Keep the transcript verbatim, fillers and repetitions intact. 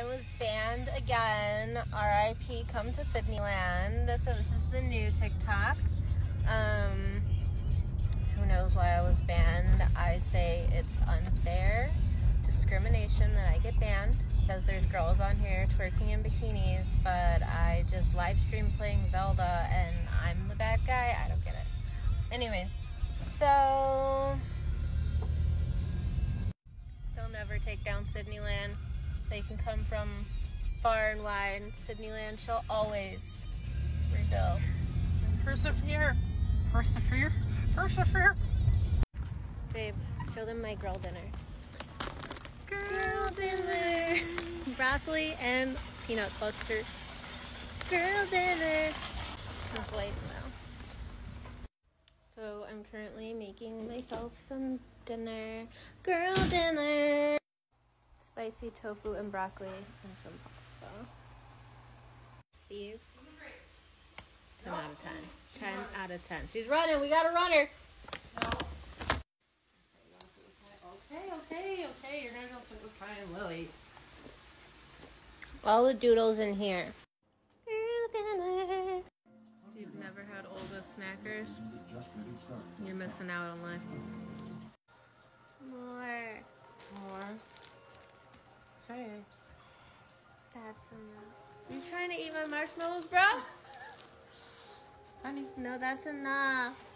I was banned again. R I P Come to Sydneyland. So this is the new TikTok. Um, who knows why I was banned? I say it's unfair discrimination that I get banned because there's girls on here twerking in bikinis, but I just live stream playing Zelda and I'm the bad guy. I don't get it. Anyways, so they'll never take down Sydneyland. They can come from far and wide. Sydneyland shall always rebuild. Persevere. Persevere. Persevere. Babe, show them my girl dinner. Girl dinner. Broccoli and peanut clusters. Girl dinner. It's white now. So I'm currently making myself some dinner. Girl dinner. Spicy tofu and broccoli and some pasta. These. ten out of ten. ten out of ten. She's running. We gotta run her. No. Okay, okay, okay. You're gonna go sit with Kai and Lily. All the doodles in here. If you've never had Olga Snackers, you're missing out on life. More. More. Okay. That's enough. You trying to eat my marshmallows, bro? Honey. No, that's enough.